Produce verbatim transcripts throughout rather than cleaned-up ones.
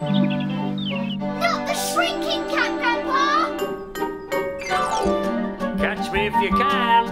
Not the shrinking cat, Grandpa! Catch me if you can! Dad,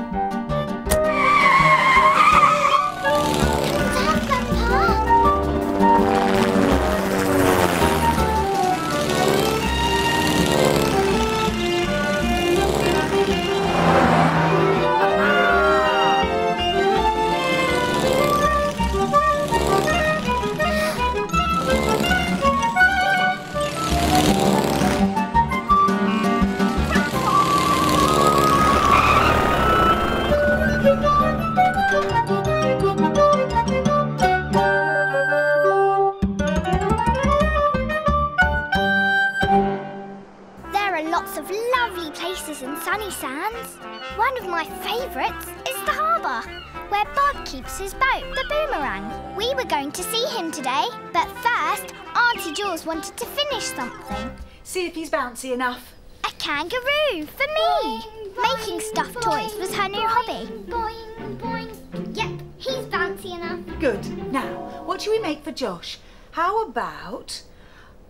in Sunny Sands. One of my favourites is the harbour, where Bob keeps his boat, the Boomerang. We were going to see him today, but first Auntie Jules wanted to finish something. See if he's bouncy enough. A kangaroo, for me! Boing, making stuffed boing, toys was her new boing, hobby. Boing, boing. Yep, he's bouncy enough. Good. Now, what should we make for Josh? How about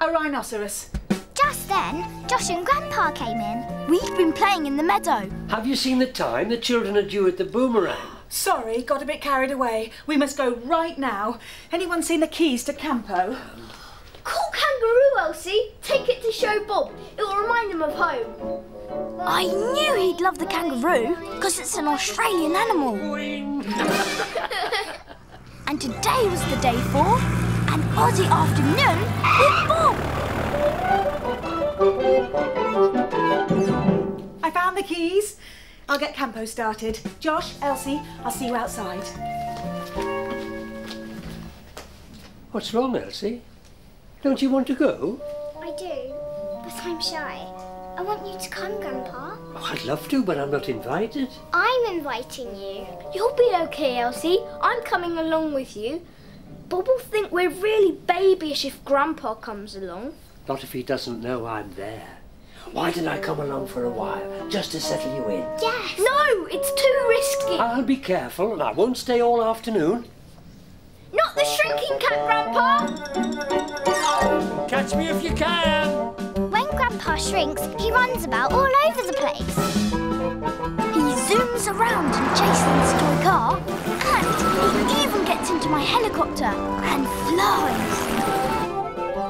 a rhinoceros? Just then, Josh and Grandpa came in. We've been playing in the meadow. Have you seen the time? The children are due at the Boomerang. Sorry, got a bit carried away. We must go right now. Anyone seen the keys to Campo? Call Kangaroo, Elsie. Take it to show Bob. It will remind him of home. I knew he'd love the kangaroo, because it's an Australian animal. And today was the day for an Aussie afternoon with Bob. I found the keys. I'll get Campo started. Josh, Elsie, I'll see you outside. What's wrong, Elsie? Don't you want to go? I do, but I'm shy. I want you to come, Grandpa. Oh, I'd love to, but I'm not invited. I'm inviting you. You'll be okay, Elsie. I'm coming along with you. Bob will think we're really babyish if Grandpa comes along. Not if he doesn't know I'm there. Why didn't I come along for a while, just to settle you in? Yes! No, it's too risky! I'll be careful and I won't stay all afternoon. Not the shrinking cat, Grandpa! Catch me if you can! When Grandpa shrinks, he runs about all over the place. He zooms around and chases into a car, and he even gets into my helicopter and flies.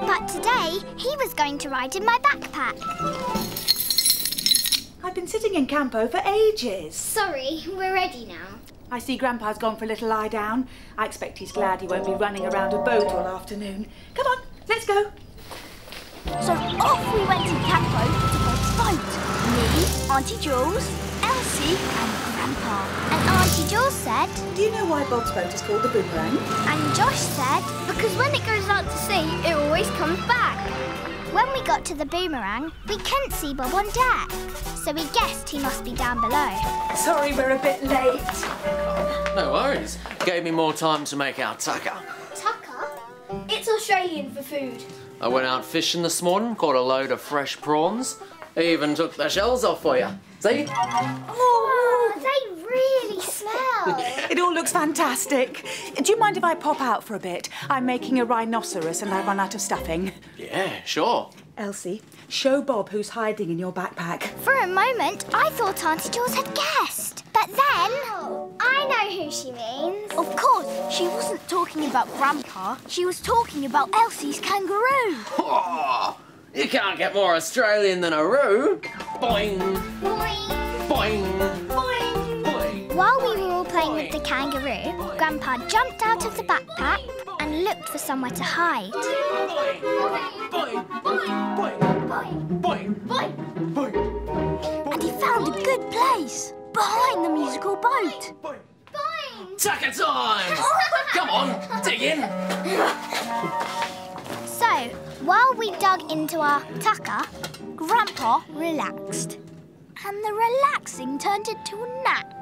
But today, he was going to ride in my backpack. I've been sitting in Campo for ages. Sorry, we're ready now. I see Grandpa's gone for a little lie down. I expect he's glad he won't be running around a boat all afternoon. Come on, let's go. So off we went in Campo to Bob's boat. Me, Auntie Jules, Elsie and Grandpa. And Auntie Jules said... Do you know why Bob's boat is called the Boomerang? And Josh said... Because when it goes out to sea, it always comes back. When we got to the Boomerang, we couldn't see Bob on deck, so we guessed he must be down below. Sorry we're a bit late. No worries. Gave me more time to make our tucker. Tucker? It's Australian for food. I went out fishing this morning, caught a load of fresh prawns. Even took the shells off for you. See? Oh, they really smell. It all looks fantastic. Do you mind if I pop out for a bit? I'm making a rhinoceros and I run out of stuffing. Yeah, sure. Elsie, show Bob who's hiding in your backpack. For a moment, I thought Auntie Jules had guessed. But then... Oh, I know who she means. Of course, she wasn't talking about Grandpa. She was talking about Elsie's kangaroo. Oh. You can't get more Australian than a roo. Boing. Boing. Boing. Boing. Boing. While we were all playing with the kangaroo, Grandpa jumped out of the backpack and looked for somewhere to hide. Boing. Boing. Boing. Boing. Boing. Boing. Boing. And he found a good place behind the musical boat. Boing. Boing. Tucker time! Come on, dig in. So. While we dug into our tucker, Grandpa relaxed. And the relaxing turned into a nap.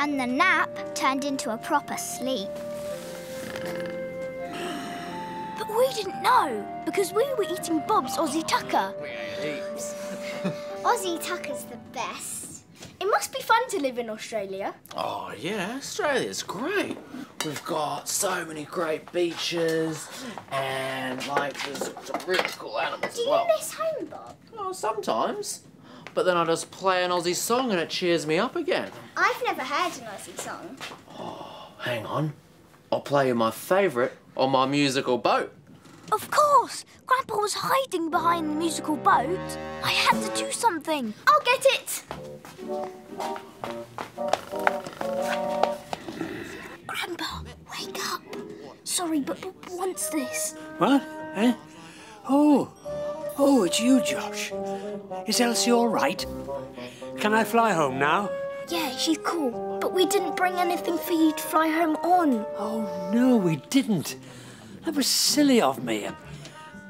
And the nap turned into a proper sleep. But we didn't know, because we were eating Bob's Aussie tucker. We ate heaps. Aussie tucker's the best. It must be fun to live in Australia. Oh, yeah, Australia's great. We've got so many great beaches and like there's some really cool animals as well. Do you miss home, Bob? Oh, sometimes. But then I just play an Aussie song and it cheers me up again. I've never heard an Aussie song. Oh, hang on. I'll play you my favourite on my musical boat. Of course. Grandpa was hiding behind the musical boat. I had to do something. I'll get it. Grandpa, wake up. Sorry, but Bob wants this. What? Eh? Oh. Oh, it's you, Josh. Is Elsie all right? Can I fly home now? Yeah, she's cool. But we didn't bring anything for you to fly home on. Oh, no, we didn't. That was silly of me.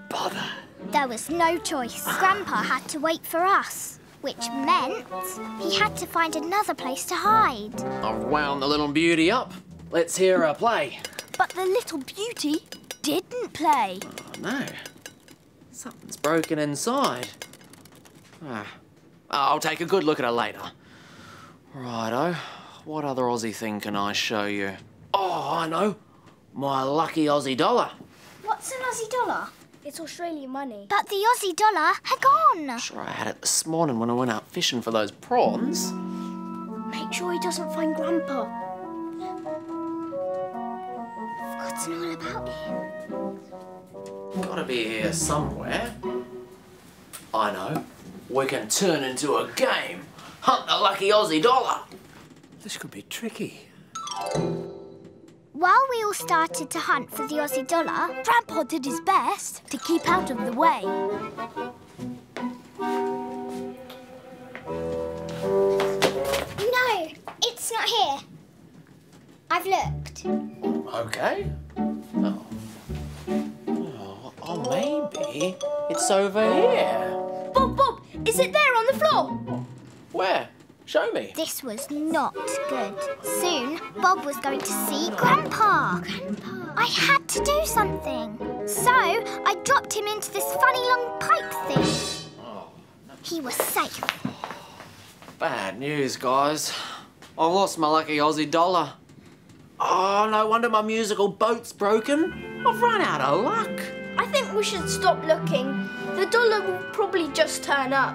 Bother. There was no choice. Grandpa had to wait for us, which meant he had to find another place to hide. I've wound the little beauty up. Let's hear her play. But the little beauty didn't play. Oh, no. Something's broken inside. Ah. I'll take a good look at her later. Righto. What other Aussie thing can I show you? Oh, I know. My lucky Aussie dollar. What's an Aussie dollar? It's Australian money. But the Aussie dollar had gone. I'm sure I had it this morning when I went out fishing for those prawns. Make sure he doesn't find Grandpa. I've forgotten all about him. Gotta be here somewhere. I know. We can turn into a game. Hunt the lucky Aussie dollar. This could be tricky. While we all started to hunt for the Aussie dollar, Grandpa did his best to keep out of the way. No, it's not here. I've looked. Okay. Oh. Oh, oh maybe it's over here. Bob, Bob, is it there on the floor? Where? Show me. This was not good. Soon, Bob was going to see Grandpa. Grandpa. I had to do something. So, I dropped him into this funny long pipe thing. Oh, no. He was safe. Bad news, guys. I lost my lucky Aussie dollar. Oh, no wonder my musical boat's broken. I've run out of luck. I think we should stop looking. The dollar will probably just turn up.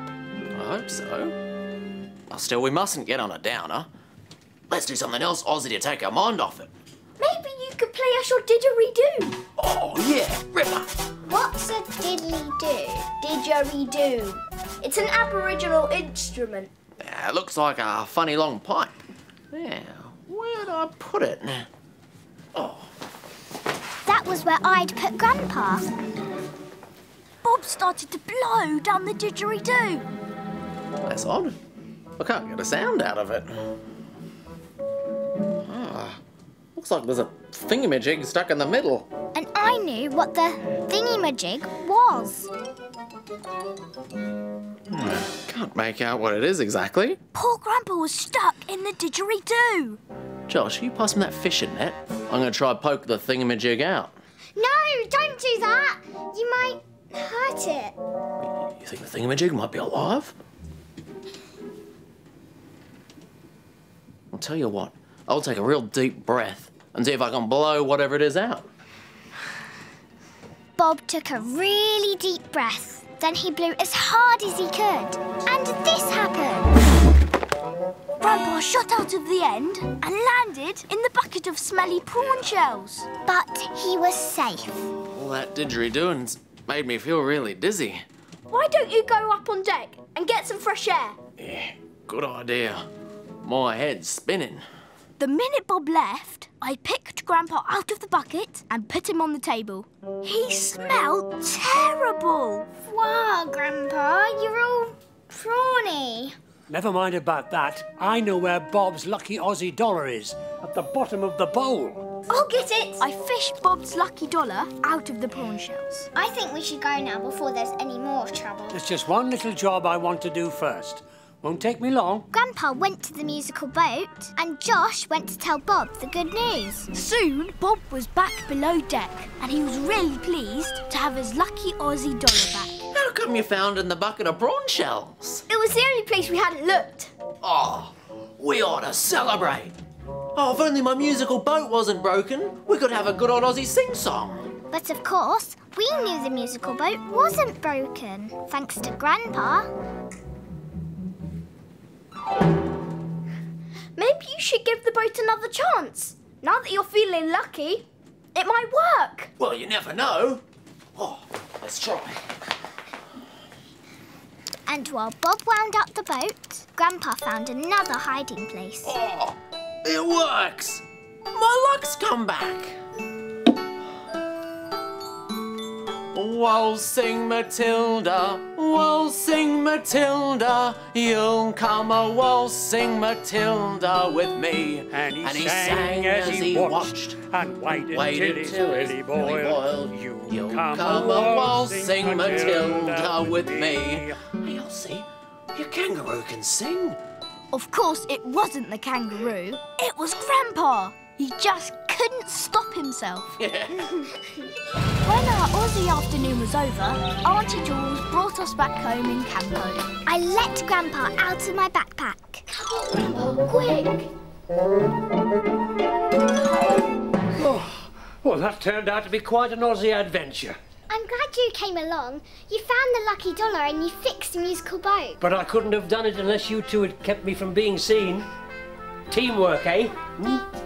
I hope so. Still, we mustn't get on a downer. Let's do something else, Aussie, to take our mind off it. Maybe you could play us your didgeridoo. Oh, yeah, ripper. What's a diddly-do? Didgeridoo. It's an Aboriginal instrument. Yeah, it looks like a funny long pipe. Yeah, where'd I put it? Oh. That was where I'd put Grandpa. Bob started to blow down the didgeridoo. That's odd. I can't get a sound out of it. Ah, looks like there's a thingamajig stuck in the middle. And I knew what the thingamajig was. Hmm, can't make out what it is exactly. Poor Grandpa was stuck in the didgeridoo. Josh, you pass me that fishing net. I'm going to try and poke the thingamajig out. No, don't do that. You might hurt it. You think the thingamajig might be alive? I'll tell you what, I'll take a real deep breath and see if I can blow whatever it is out. Bob took a really deep breath. Then he blew as hard as he could. And this happened. Grandpa shot out of the end and landed in the bucket of smelly prawn shells. But he was safe. All that didgeridooing's made me feel really dizzy. Why don't you go up on deck and get some fresh air? Yeah, good idea. My head's spinning. The minute Bob left, I picked Grandpa out of the bucket and put him on the table. He smelled terrible. Wow, Grandpa, you're all prawny. Never mind about that. I know where Bob's lucky Aussie dollar is, at the bottom of the bowl. I'll get it. I fished Bob's lucky dollar out of the prawn shells. I think we should go now before there's any more trouble. There's just one little job I want to do first. Won't take me long. Grandpa went to the musical boat and Josh went to tell Bob the good news. Soon, Bob was back below deck and he was really pleased to have his lucky Aussie dollar back. How come you found in the bucket of prawn shells? It was the only place we hadn't looked. Oh, we ought to celebrate. Oh, if only my musical boat wasn't broken, we could have a good old Aussie sing-song. But of course, we knew the musical boat wasn't broken, thanks to Grandpa. Maybe you should give the boat another chance. Now that you're feeling lucky, it might work. Well, you never know. Oh, let's try. And while Bob wound up the boat, Grandpa found another hiding place. Oh, it works! My luck's come back. Waltzing Matilda, waltzing Matilda, you'll come a waltzing Matilda with me. And he, and he sang, sang as he watched, watched and waited, waited till his really boiled. boiled. You'll, you'll come, come a waltzing, waltzing Matilda, Matilda with me. me. You'll see, your kangaroo can sing. Of course, it wasn't the kangaroo. It was Grandpa. He just couldn't stop himself. Yeah. When our Aussie afternoon was over, Auntie Jules brought us back home in Campo. I let Grandpa out of my backpack. Come on, Grandpa, quick! Oh, well, that turned out to be quite an Aussie adventure. I'm glad you came along. You found the lucky dollar and you fixed the musical boat. But I couldn't have done it unless you two had kept me from being seen. Teamwork, eh? Hmm?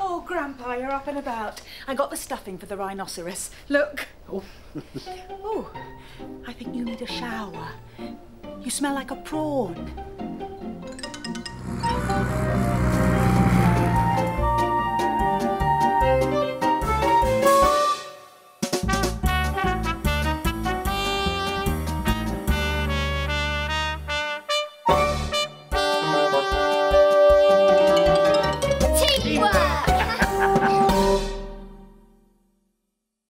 Oh, Grandpa, you're up and about. I got the stuffing for the rhinoceros. Look. Oh. Oh, I think you need a shower. You smell like a prawn.